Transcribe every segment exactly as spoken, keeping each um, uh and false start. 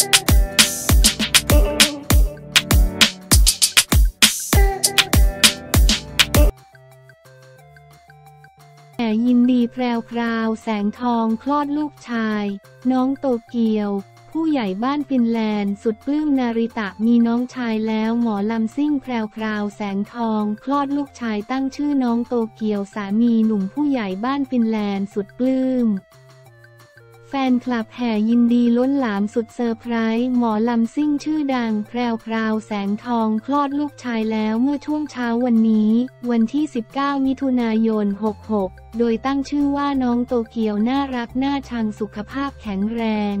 ยินดีแพรวพราวแสงทองคลอดลูกชายน้องโตเกียวผู้ใหญ่บ้านฟินแลนด์สุดปลื้มนาริตะมีน้องชายแล้วหมอลำซิ่งแพรวพราวแสงทองคลอดลูกชายตั้งชื่อน้องโตเกียวสามีหนุ่มผู้ใหญ่บ้านฟินแลนด์สุดปลื้มแฟนคลับแห่ยินดีล้นหลามสุดเซอร์ไพรส์หมอลำซิ่งชื่อดังแพรวพราวแสงทองคลอดลูกชายแล้วเมื่อช่วงเช้าวันนี้วันที่สิบเก้ามิถุนายนหกหกโดยตั้งชื่อว่าน้องโตเกียวน่ารักน่าชังสุขภาพแข็งแรง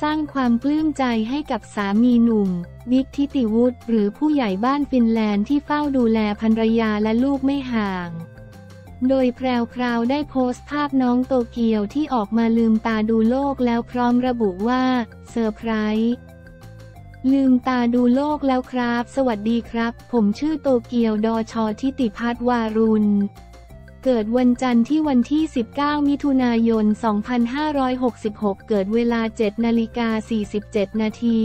สร้างความปลื้มใจให้กับสามีหนุ่มวิก ธิติวุฒิหรือผู้ใหญ่บ้านฟินแลนด์ที่เฝ้าดูแลภรรยาและลูกไม่ห่างโดยแพรวพราวได้โพสต์ภาพน้องโตเกียวที่ออกมาลืมตาดูโลกแล้วพร้อมระบุว่าเซอร์ไพรส์ลืมตาดูโลกแล้วครับสวัสดีครับผมชื่อโตเกียวดอชอธิติพัฒน์วารุณเกิดวันจันทร์ที่วันที่สิบเก้ามิถุนายนสองพันห้าร้อยหกสิบหกเกิดเวลาเจ็ดนาฬิกาสี่สิบเจ็ดนาที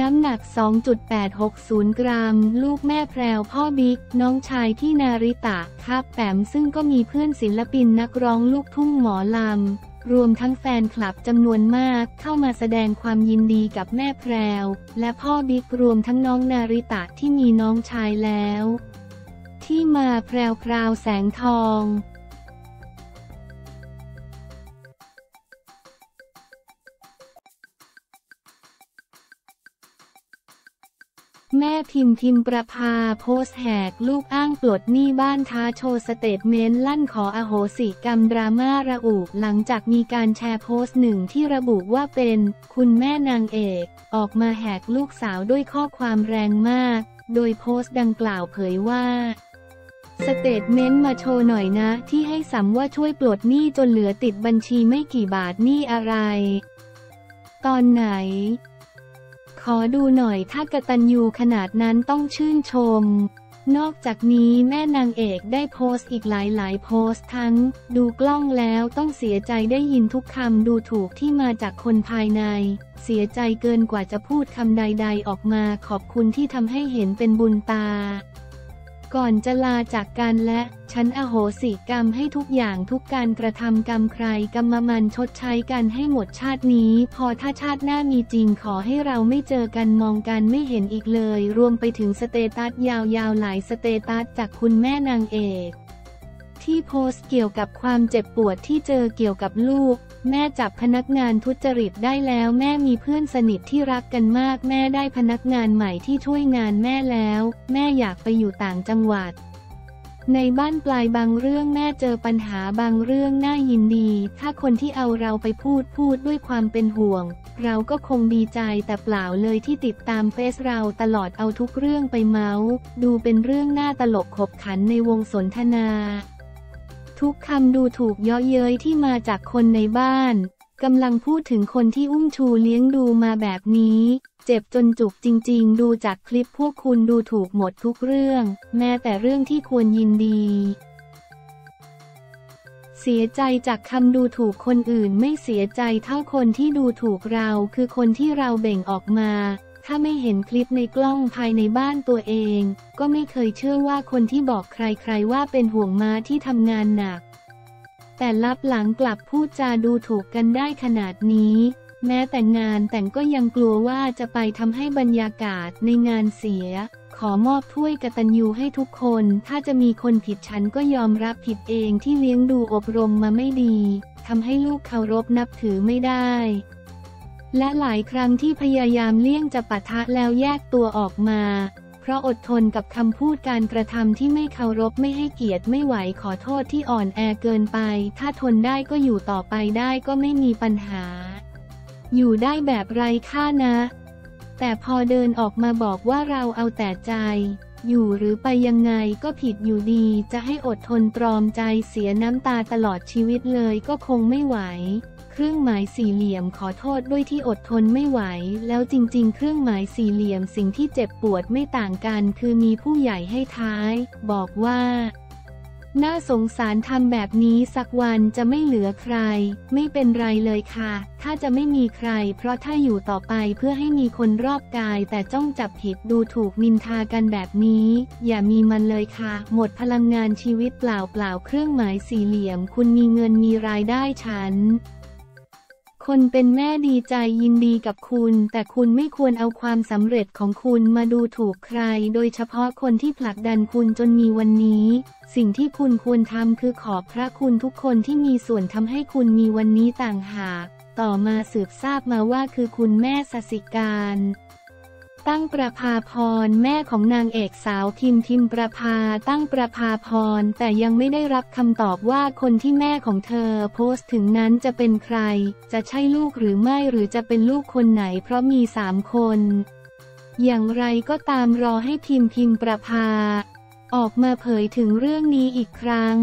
น้ำหนัก สองจุดแปดหกศูนย์ กรัมลูกแม่แพรวพ่อบิ๊กน้องชายที่นาริตะคับแปมซึ่งก็มีเพื่อนศิลปินนักร้องลูกทุ่งหมอลำรวมทั้งแฟนคลับจำนวนมากเข้ามาแสดงความยินดีกับแม่แพรวและพ่อบิ๊กรวมทั้งน้องนาริตะที่มีน้องชายแล้วที่มาแพรวพราวแสงทองแม่พิมพ์พิมพ์ประภาโพสต์แหกลูกอ้างปลดหนี้บ้านท้าโชว์สเตทเมนต์ลั่นขออโหสิกรรมดราม่าระอุหลังจากมีการแชร์โพสต์หนึ่งที่ระบุว่าเป็นคุณแม่นางเอกออกมาแหกลูกสาวด้วยข้อความแรงมากโดยโพสต์ดังกล่าวเผยว่าสเตทเมนต์มาโชว์หน่อยนะที่ให้สัมว่าช่วยปลดหนี้จนเหลือติดบัญชีไม่กี่บาทหนี้อะไรตอนไหนขอดูหน่อยถ้ากตัญญูขนาดนั้นต้องชื่นชมนอกจากนี้แม่นางเอกได้โพสต์อีกหลายๆโพสต์ทั้งดูกล้องแล้วต้องเสียใจได้ยินทุกคำดูถูกที่มาจากคนภายในเสียใจเกินกว่าจะพูดคำใดๆออกมาขอบคุณที่ทำให้เห็นเป็นบุญตาก่อนจะลาจากกันและฉันอโหสิกรรมให้ทุกอย่างทุกการกระทำกรรมใครกรรมมันชดใช้กันให้หมดชาตินี้พอถ้าชาติหน้ามีจริงขอให้เราไม่เจอกันมองกันไม่เห็นอีกเลยรวมไปถึงสเตตัสยาวๆหลายสเตตัสจากคุณแม่นางเอกที่โพสต์เกี่ยวกับความเจ็บปวดที่เจอเกี่ยวกับลูกแม่จับพนักงานทุจริตได้แล้วแม่มีเพื่อนสนิทที่รักกันมากแม่ได้พนักงานใหม่ที่ช่วยงานแม่แล้วแม่อยากไปอยู่ต่างจังหวัดในบ้านปลายบางเรื่องแม่เจอปัญหาบางเรื่องน่ายินดีถ้าคนที่เอาเราไปพูดพูดด้วยความเป็นห่วงเราก็คงดีใจแต่เปล่าเลยที่ติดตามเฟซเราตลอดเอาทุกเรื่องไปเมาส์ดูเป็นเรื่องน่าตลกขบขันในวงสนทนาทุกคำดูถูกเยาะเย้ยที่มาจากคนในบ้านกำลังพูดถึงคนที่อุ้มชูเลี้ยงดูมาแบบนี้เจ็บจนจุกจริงๆดูจากคลิปพวกคุณดูถูกหมดทุกเรื่องแม้แต่เรื่องที่ควรยินดีเสียใจจากคำดูถูกคนอื่นไม่เสียใจเท่าคนที่ดูถูกเราคือคนที่เราเบ่งออกมาถ้าไม่เห็นคลิปในกล้องภายในบ้านตัวเองก็ไม่เคยเชื่อว่าคนที่บอกใครๆว่าเป็นห่วงม้าที่ทำงานหนักแต่ลับหลังกลับพูดจาดูถูกกันได้ขนาดนี้แม้แต่งานแต่งก็ยังกลัวว่าจะไปทำให้บรรยากาศในงานเสียขอมอบถ้วยกตัญญูให้ทุกคนถ้าจะมีคนผิดฉันก็ยอมรับผิดเองที่เลี้ยงดูอบรมมาไม่ดีทำให้ลูกเคารพนับถือไม่ได้และหลายครั้งที่พยายามเลี่ยงจะปะทะแล้วแยกตัวออกมาเพราะอดทนกับคำพูดการกระทำที่ไม่เคารพไม่ให้เกียรติไม่ไหวขอโทษที่อ่อนแอเกินไปถ้าทนได้ก็อยู่ต่อไปได้ก็ไม่มีปัญหาอยู่ได้แบบไร้ค่านะแต่พอเดินออกมาบอกว่าเราเอาแต่ใจอยู่หรือไปยังไงก็ผิดอยู่ดีจะให้อดทนตรอมใจเสียน้ำตาตลอดชีวิตเลยก็คงไม่ไหวเครื่องหมายสี่เหลี่ยมขอโทษด้วยที่อดทนไม่ไหวแล้วจริงๆเครื่องหมายสี่เหลี่ยมสิ่งที่เจ็บปวดไม่ต่างกันคือมีผู้ใหญ่ให้ท้ายบอกว่า น่าสงสารทำแบบนี้สักวันจะไม่เหลือใครไม่เป็นไรเลยค่ะถ้าจะไม่มีใครเพราะถ้าอยู่ต่อไปเพื่อให้มีคนรอบกายแต่จ้องจับผิดดูถูกนินทากันแบบนี้อย่ามีมันเลยค่ะหมดพลังงานชีวิตเปล่าเปล่าเครื่องหมายสี่เหลี่ยมคุณมีเงินมีรายได้ฉันคนเป็นแม่ดีใจยินดีกับคุณแต่คุณไม่ควรเอาความสำเร็จของคุณมาดูถูกใครโดยเฉพาะคนที่ผลักดันคุณจนมีวันนี้สิ่งที่คุณควรทำคือขอบพระคุณทุกคนที่มีส่วนทำให้คุณมีวันนี้ต่างหากต่อมาสืบทราบมาว่าคือคุณแม่สสิการตั้งประภาพรแม่ของนางเอกสาวทิมทิมประภาตั้งประภาพรแต่ยังไม่ได้รับคำตอบว่าคนที่แม่ของเธอโพสต์ถึงนั้นจะเป็นใครจะใช่ลูกหรือไม่หรือจะเป็นลูกคนไหนเพราะมีสามคนอย่างไรก็ตามรอให้ทิมทิมประภาออกมาเผยถึงเรื่องนี้อีกครั้ง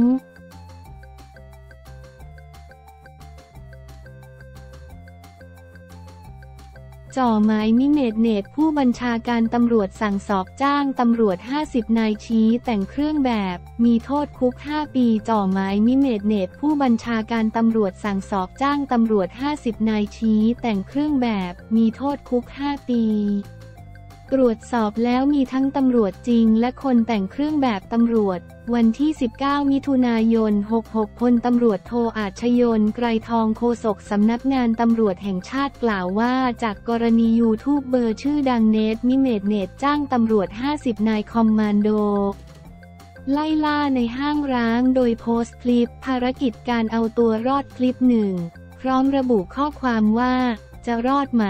จ่อไม้มิเนตเนตผู้บัญชาการตำรวจสั่งสอบจ้างตำรวจห้าสิบนายชี้แต่งเครื่องแบบมีโทษคุกห้าปีจ่อไม้มิเนตเนตผู้บัญชาการตำรวจสั่งสอบจ้างตำรวจห้าสิบนายชี้แต่งเครื่องแบบมีโทษคุกห้าปีตรวจสอบแล้วมีทั้งตำรวจจริงและคนแต่งเครื่องแบบตำรวจวันที่สิบเก้ามิถุนายนหกหกพลตำรวจโทอาชยนต์ไกรทองโฆษกสำนักงานตำรวจแห่งชาติกล่าวว่าจากกรณียูทูบเบอร์ชื่อดังเนทมิเนตเนตจ้างตำรวจห้าสิบนายคอมมานโดไล่ล่าในห้างร้างโดยโพสต์คลิปภารกิจการเอาตัวรอดคลิปหนึ่งพร้อมระบุข้อความว่าจะรอดไหม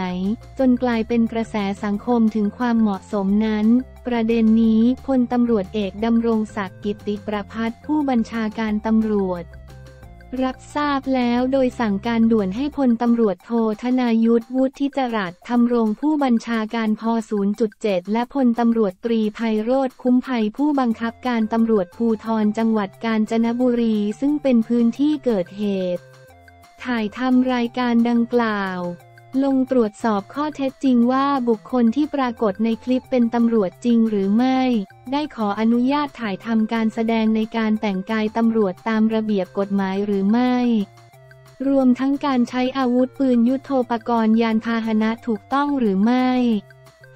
จนกลายเป็นกระแสสังคมถึงความเหมาะสมนั้นประเด็นนี้พลตำรวจเอกดำรงศักดิ์กิติประภัสผู้บัญชาการตำรวจรับทราบแล้วโดยสั่งการด่วนให้พลตำรวจโทธนายุทธวุฒิจรัสทำรงผู้บัญชาการพ ศูนย์จุดเจ็ด และพลตำรวจตรีไพโรจน์คุ้มภัยผู้บังคับการตำรวจภูธรจังหวัดกาญจนบุรีซึ่งเป็นพื้นที่เกิดเหตุถ่ายทำรายการดังกล่าวลงตรวจสอบข้อเท็จจริงว่าบุคคลที่ปรากฏในคลิปเป็นตำรวจจริงหรือไม่ได้ขออนุญาตถ่ายทำการแสดงในการแต่งกายตำรวจตามระเบียบกฎหมายหรือไม่รวมทั้งการใช้อาวุธปืนยุทโธปกรณ์ยานพาหนะถูกต้องหรือไม่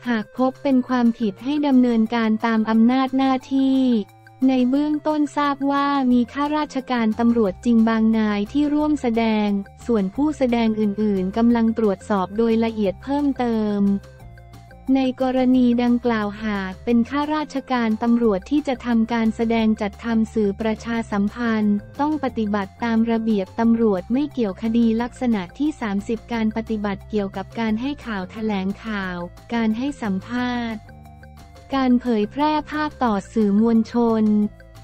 หากพบเป็นความผิดให้ดำเนินการตามอำนาจหน้าที่ในเบื้องต้นทราบว่ามีข้าราชการตำรวจจริงบางนายที่ร่วมแสดงส่วนผู้แสดงอื่นๆกำลังตรวจสอบโดยละเอียดเพิ่มเติมในกรณีดังกล่าวหากเป็นข้าราชการตำรวจที่จะทำการแสดงจัดทำสื่อประชาสัมพันธ์ต้องปฏิบัติตามระเบียบตำรวจไม่เกี่ยวคดีลักษณะที่สามสิบการปฏิบัติเกี่ยวกับการให้ข่าวแถลงข่าวการให้สัมภาษณ์การเผยแพร่ภาพต่อสื่อมวลชน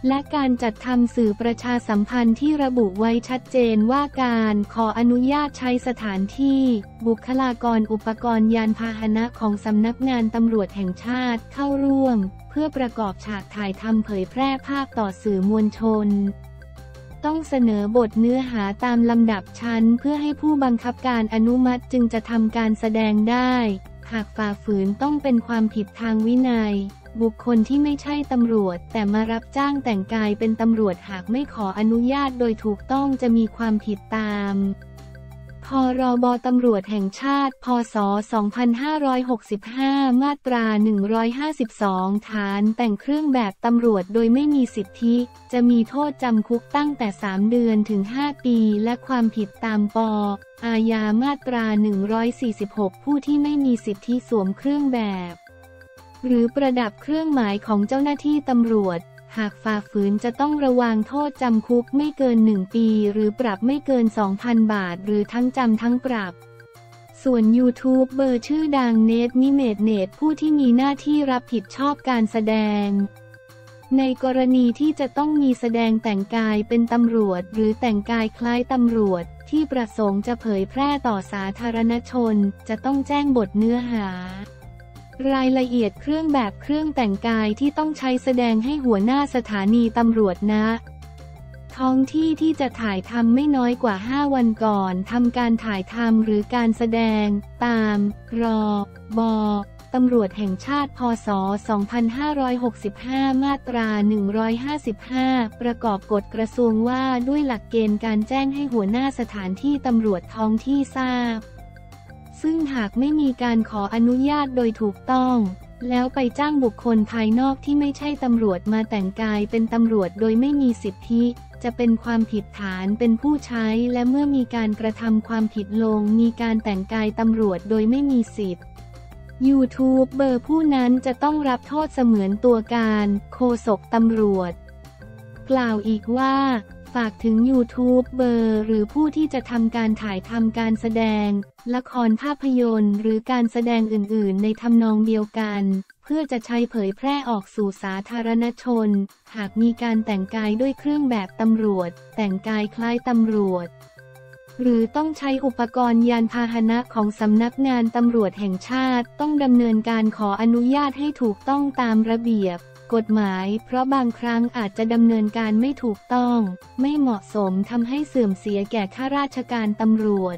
และการจัดทำสื่อประชาสัมพันธ์ที่ระบุไว้ชัดเจนว่าการขออนุญาตใช้สถานที่บุคลากรอุปกรณ์ยานพาหนะของสำนักงานตำรวจแห่งชาติเข้าร่วมเพื่อประกอบฉากถ่ายทำเผยแพร่ภาพต่อสื่อมวลชนต้องเสนอบทเนื้อหาตามลำดับชั้นเพื่อให้ผู้บังคับการอนุมัติจึงจะทำการแสดงได้หากฝ่าฝืนต้องเป็นความผิดทางวินัยบุคคลที่ไม่ใช่ตำรวจแต่มารับจ้างแต่งกายเป็นตำรวจหากไม่ขออนุญาตโดยถูกต้องจะมีความผิดตามพรบ.ตำรวจแห่งชาติพ.ศ. สองพันห้าร้อยหกสิบห้า มาตรา หนึ่งร้อยห้าสิบสอง ฐานแต่งเครื่องแบบตำรวจโดยไม่มีสิทธิจะมีโทษจำคุกตั้งแต่สามเดือนถึงห้าปีและความผิดตามป.อาญามาตรา หนึ่งร้อยสี่สิบหก ผู้ที่ไม่มีสิทธิสวมเครื่องแบบหรือประดับเครื่องหมายของเจ้าหน้าที่ตำรวจหากฝ่าฝืนจะต้องระวางโทษจำคุกไม่เกินหนึ่งปีหรือปรับไม่เกิน สองพัน บาทหรือทั้งจำทั้งปรับส่วนยูทูบเบอร์ชื่อดังเนทมิเนตเนตผู้ที่มีหน้าที่รับผิดชอบการแสดงในกรณีที่จะต้องมีแสดงแต่งกายเป็นตำรวจหรือแต่งกายคล้ายตำรวจที่ประสงค์จะเผยแพร่ต่อสาธารณชนจะต้องแจ้งบทเนื้อหารายละเอียดเครื่องแบบเครื่องแต่งกายที่ต้องใช้แสดงให้หัวหน้าสถานีตำรวจนะท้องที่ที่จะถ่ายทำไม่น้อยกว่าห้าวันก่อนทำการถ่ายทำหรือการแสดงตามรบ.ต ตำรวจแห่งชาติพ.ศ. สองพันห้าร้อยหกสิบห้า มาตรา หนึ่งร้อยห้าสิบห้า ประกอบกฎกระทรวงว่าด้วยหลักเกณฑ์การแจ้งให้หัวหน้าสถานที่ตำรวจท้องที่ทราบซึ่งหากไม่มีการขออนุญาตโดยถูกต้องแล้วไปจ้างบุคคลภายนอกที่ไม่ใช่ตำรวจมาแต่งกายเป็นตำรวจโดยไม่มีสิทธิจะเป็นความผิดฐานเป็นผู้ใช้และเมื่อมีการกระทำความผิดลงมีการแต่งกายตำรวจโดยไม่มีสิทธิ์ยูทูบเบอร์ผู้นั้นจะต้องรับโทษเสมือนตัวการโฆษกตำรวจกล่าวอีกว่าฝากถึงยูทูบเบอร์หรือผู้ที่จะทำการถ่ายทำการแสดงละครภาพยนตร์หรือการแสดงอื่นๆในทำนองเดียวกันเพื่อจะใช้เผยแพร่ออกสู่สาธารณชนหากมีการแต่งกายด้วยเครื่องแบบตำรวจแต่งกายคล้ายตำรวจหรือต้องใช้อุปกรณ์ยานพาหนะของสำนักงานตำรวจแห่งชาติต้องดำเนินการขออนุญาตให้ถูกต้องตามระเบียบกฎหมายเพราะบางครั้งอาจจะดำเนินการไม่ถูกต้องไม่เหมาะสมทำให้เสื่อมเสียแก่ข้าราชการตำรวจ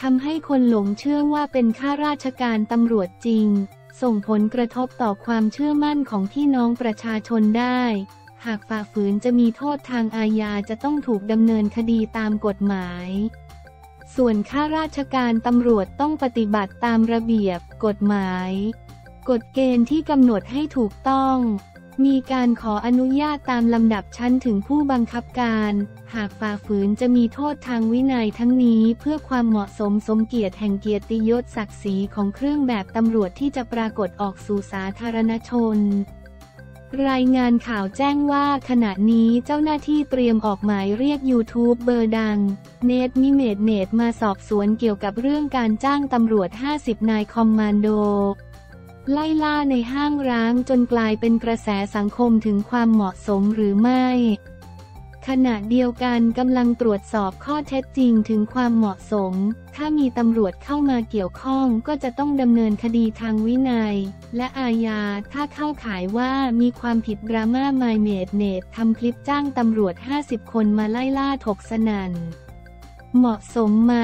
ทำให้คนหลงเชื่อว่าเป็นข้าราชการตำรวจจริงส่งผลกระทบต่อความเชื่อมั่นของพี่น้องประชาชนได้หากฝ่าฝืนจะมีโทษทางอาญาจะต้องถูกดำเนินคดีตามกฎหมายส่วนข้าราชการตำรวจต้องปฏิบัติตามระเบียบกฎหมายกฎเกณฑ์ที่กำหนดให้ถูกต้องมีการขออนุญาตตามลำดับชั้นถึงผู้บังคับการหากฝ่าฝืนจะมีโทษทางวินัยทั้งนี้เพื่อความเหมาะสมสมเกียรติแห่งเกียรติยศศักดิ์ศรีของเครื่องแบบตำรวจที่จะปรากฏออกสู่สาธารณชนรายงานข่าวแจ้งว่าขณะนี้เจ้าหน้าที่เตรียมออกหมายเรียกยูทูบเบอร์ดังเนทมิเมดเนทมาสอบสวนเกี่ยวกับเรื่องการจ้างตำรวจห้าสิบนายคอมมานโดไล่ล่าในห้างร้างจนกลายเป็นกระแสสังคมถึงความเหมาะสมหรือไม่ขณะเดียวกันกำลังตรวจสอบข้อเท็จจริงถึงความเหมาะสมถ้ามีตำรวจเข้ามาเกี่ยวข้องก็จะต้องดำเนินคดีทางวินัยและอาญาถ้าเข้าข่ายว่ามีความผิดดราม่าไมเมดเนตทำคลิปจ้างตำรวจห้าสิบคนมาไล่ล่าถกสนั่นเหมาะสมไหม